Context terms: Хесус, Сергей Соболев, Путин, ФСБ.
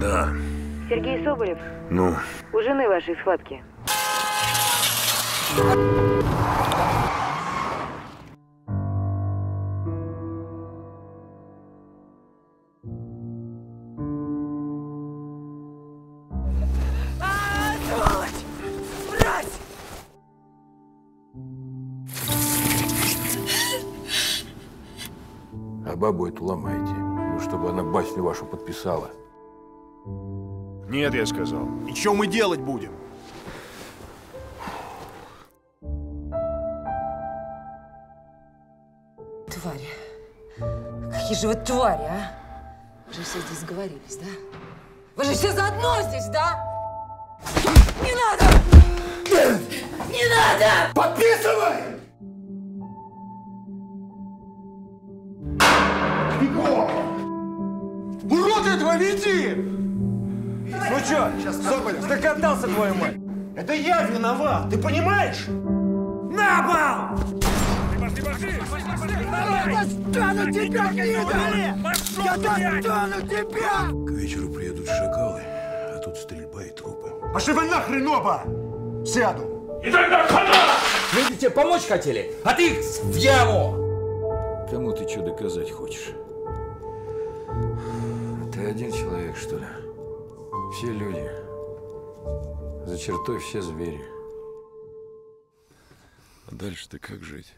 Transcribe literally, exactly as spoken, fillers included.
Да. Сергей Соболев? Ну? У жены вашей схватки. А бабу эту ломайте, ну, чтобы она басню вашу подписала. Нет, я сказал. И что мы делать будем? Твари. Какие же вы твари, а? Вы же все здесь сговорились, да? Вы же все заодно здесь, да? Не надо! Не надо! Подписывай! Урода этого веди! Ну что, Соболев, докатался, твою мать! Это я виноват, ты понимаешь? На бал! Пошли, пошли, пошли, пошли! Я достану тебя, гнида! Я достану тебя! К вечеру приедут шакалы, а тут стрельба и трупы. Пошли вы нахрен оба! Сяду! И тогда хана! Люди тебе помочь хотели, а ты их в яму! Кому ты что доказать хочешь? Ты один человек, что ли? Все люди. За чертой все звери. А дальше-то как жить?